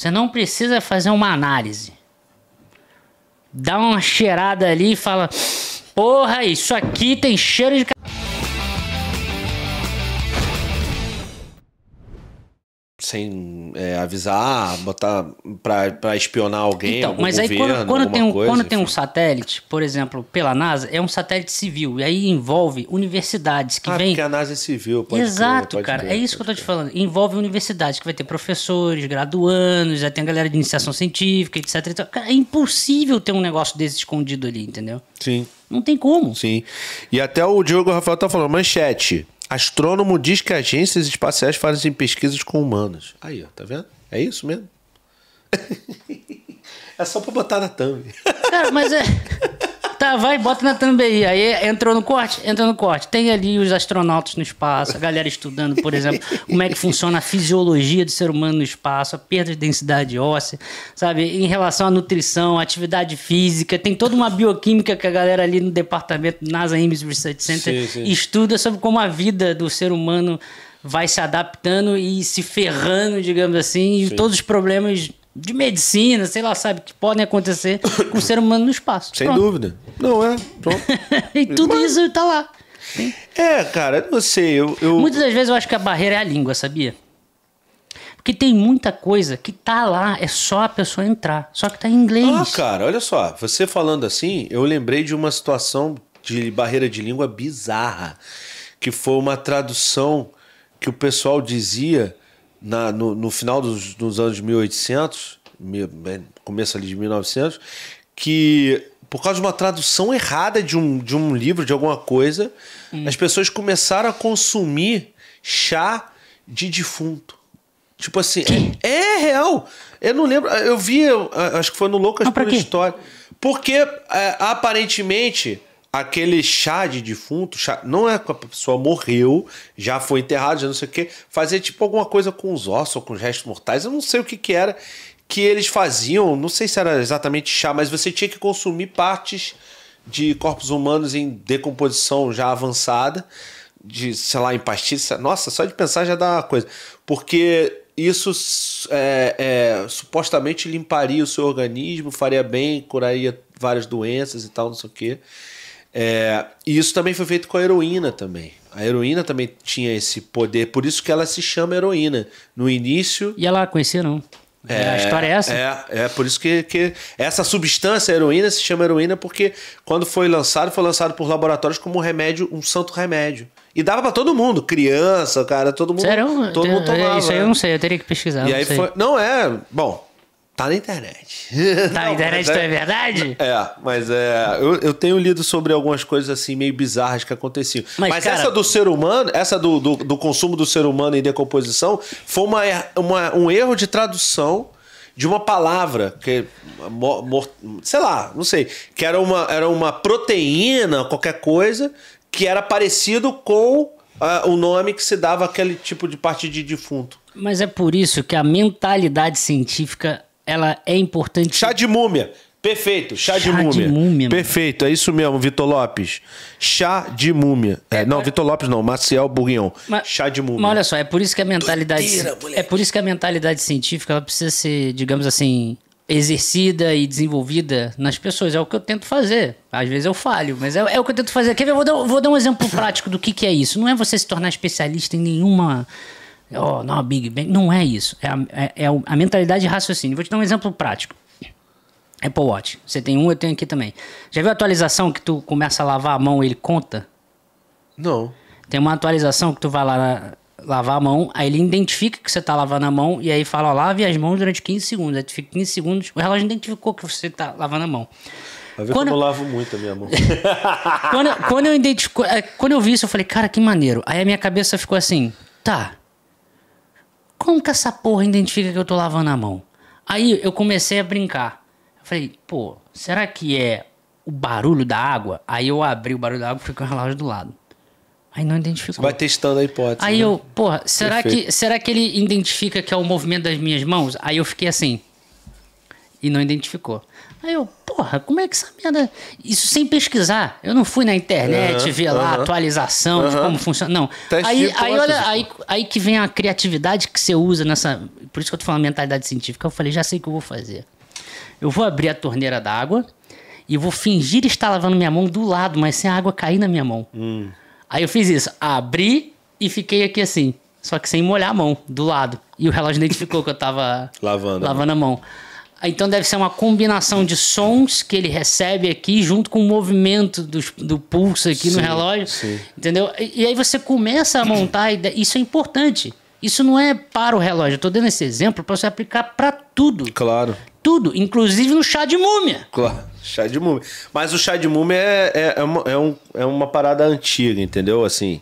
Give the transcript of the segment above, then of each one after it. Você não precisa fazer uma análise. Dá uma cheirada ali e fala: porra, isso aqui tem cheiro de... Sem avisar, botar pra espionar alguém, então, algum governo, quando tem um satélite, por exemplo, pela NASA, é um satélite civil. E aí envolve universidades que vêm... porque a NASA é civil, pode... Exato, ter, cara. Ter, é isso que eu tô te falando. Envolve universidades que vai ter professores, graduandos, já tem a galera de iniciação científica, etc. Então, cara, é impossível ter um negócio desse escondido ali, entendeu? Sim. Não tem como. Sim. E até o Diogo Rafael tá falando, manchete... Astrônomo diz que agências espaciais fazem pesquisas com humanos. Aí, ó, tá vendo? É isso mesmo. É só pra botar na thumb. Cara, mas é... Tá, vai e bota na thumb aí. Aí entrou no corte? Entrou no corte. Tem ali os astronautas no espaço, a galera estudando, por exemplo, como é que funciona a fisiologia do ser humano no espaço, a perda de densidade óssea, sabe? Em relação à nutrição, atividade física. Tem toda uma bioquímica que a galera ali no departamento NASA Ames Research Center estuda sobre como a vida do ser humano vai se adaptando e se ferrando, digamos assim, e todos os problemas... de medicina, sei lá, sabe, que podem acontecer com o ser humano no espaço. Sem dúvida. Não é? Pronto. E tudo isso tá lá. É, cara, não sei. Muitas das vezes eu acho que a barreira é a língua, sabia? Porque tem muita coisa que tá lá, é só a pessoa entrar. Só que tá em inglês. Ah, cara, olha só. Você falando assim, eu lembrei de uma situação de barreira de língua bizarra. Que foi uma tradução que o pessoal dizia... No final dos anos 1800, começo ali de 1900, que por causa de uma tradução errada de um livro, de alguma coisa, as pessoas começaram a consumir chá de defunto. Tipo assim, é real. Eu não lembro, eu vi, acho que foi no Loucas Pura História. Porque aparentemente... aquele chá de defunto, não é que a pessoa morreu, já foi enterrado, já não sei o que, fazia tipo alguma coisa com os ossos ou com os restos mortais, eu não sei o que que era que eles faziam, não sei se era exatamente chá, mas você tinha que consumir partes de corpos humanos em decomposição já avançada, de, sei lá, em pastilha, nossa, só de pensar já dá uma coisa, porque isso supostamente limparia o seu organismo, faria bem, curaria várias doenças e tal, não sei o que. E isso também foi feito com a heroína também. A heroína também tinha esse poder, por isso que ela se chama heroína. No início... E ela conhecia, não. A história é essa. É por isso que essa substância, a heroína, se chama heroína, porque quando foi lançado por laboratórios como um remédio, um santo remédio. E dava pra todo mundo, criança, cara, todo mundo... Sério? Todo mundo tomava. Isso aí eu não sei, eu teria que pesquisar. E aí foi... Não é... Bom... Tá na internet. Tá na internet, é verdade? É, mas eu tenho lido sobre algumas coisas assim meio bizarras que aconteciam. Mas cara, essa do ser humano, essa do consumo do ser humano em decomposição, foi um erro de tradução de uma palavra, que sei lá, não sei, que era uma proteína, qualquer coisa, que era parecido com o nome que se dava àquele tipo de parte de defunto. Mas é por isso que a mentalidade científica... ela é importante. Chá de múmia. Perfeito. Chá de múmia. Perfeito. É isso mesmo, Vitor Lopes. Chá de múmia. Vitor Lopes não. Marcial Bourguignon. Chá de múmia. Mas olha só, é por isso que a mentalidade... Doideira, moleque. É por isso que a mentalidade científica ela precisa ser, digamos assim, exercida e desenvolvida nas pessoas. É o que eu tento fazer. Às vezes eu falho, mas é o que eu tento fazer. Quer ver? Vou dar um exemplo prático do que é isso. Não é você se tornar especialista em nenhuma... Oh, não, Big Bang. Não é isso. É a mentalidade de raciocínio. Vou te dar um exemplo prático. Apple Watch. Você tem um, eu tenho aqui também. Já viu a atualização que tu começa a lavar a mão e ele conta? Não. Tem uma atualização que tu vai lá lavar a mão, aí ele identifica que você tá lavando a mão e aí fala, ó, lave as mãos durante 15 segundos. Aí tu fica 15 segundos, o relógio identificou que você tá lavando a mão. Vai ver como eu lavo muito a minha mão. Quando eu vi isso, eu falei, cara, que maneiro. Aí a minha cabeça ficou assim, tá... Como que essa porra identifica que eu tô lavando a mão? Aí eu comecei a brincar. Eu falei, pô, será que é o barulho da água? Aí eu abri o barulho da água e fui com o relógio do lado. Aí não identificou. Você vai testando a hipótese. Aí eu, porra, será que ele identifica que é o movimento das minhas mãos? Aí eu fiquei assim. e não identificou. Aí eu, porra, como é que essa merda... Isso sem pesquisar. Eu não fui na internet ver lá a atualização de como funciona. Não. Aí, olha, aí que vem a criatividade que você usa nessa... Por isso que eu tô falando mentalidade científica. Eu falei, já sei o que eu vou fazer. Eu vou abrir a torneira d'água e vou fingir estar lavando minha mão do lado, mas sem a água cair na minha mão. Aí eu fiz isso. Abri e fiquei aqui assim. Só que sem molhar a mão, do lado. E o relógio identificou que eu tava lavando a mão. Então deve ser uma combinação de sons que ele recebe aqui, junto com o movimento do pulso aqui no relógio. Sim. Entendeu? E aí você começa a montar. Isso é importante. Isso não é para o relógio. Eu tô dando esse exemplo para você aplicar para tudo. Claro. Tudo, inclusive no chá de múmia. Claro. Chá de múmia. Mas o chá de múmia é uma parada antiga, entendeu? Assim.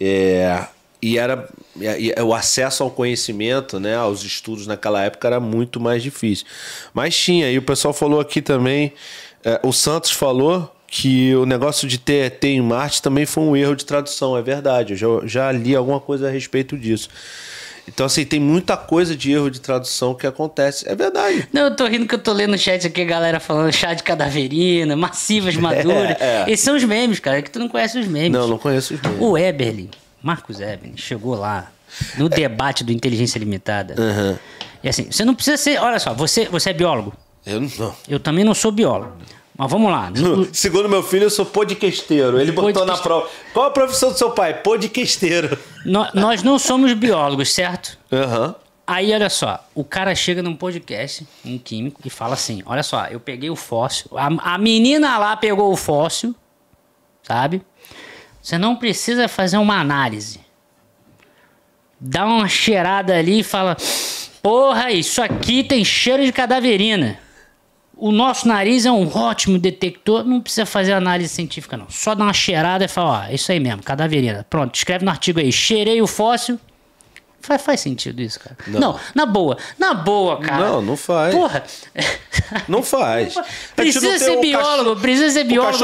E o acesso ao conhecimento, né, aos estudos naquela época era muito mais difícil. Mas tinha, e o pessoal falou aqui também, o Santos falou que o negócio de TET em Marte também foi um erro de tradução, é verdade, eu já li alguma coisa a respeito disso. Então, assim, tem muita coisa de erro de tradução que acontece. É verdade. Não, eu tô rindo que eu tô lendo no chat aqui a galera falando chá de cadaverina, massivas maduras. Esses são os memes, cara, é que tu não conhece os memes. Não conheço os memes. O Eberlin, Marcos Eberlin, chegou lá no debate do Inteligência Limitada. E assim, você não precisa ser... Olha só, você é biólogo? Eu não sou. Eu também não sou biólogo. Mas vamos lá. Segundo meu filho, eu sou podcasteiro. Ele botou na prova. Qual a profissão do seu pai? Podcasteiro. Nós não somos biólogos, certo? Aí, olha só. O cara chega num podcast, um químico, e fala assim, olha só, eu peguei o fóssil. A menina lá pegou o fóssil, sabe? Você não precisa fazer uma análise. Dá uma cheirada ali e fala, porra, isso aqui tem cheiro de cadaverina. O nosso nariz é um ótimo detector, não precisa fazer análise científica não. Só dá uma cheirada e fala, ó, isso aí mesmo, cadaverina. Pronto, escreve no artigo aí, cheirei o fóssil. Faz sentido isso, cara? Não, na boa, cara. Não faz. Porra. Não faz. Precisa ser biólogo.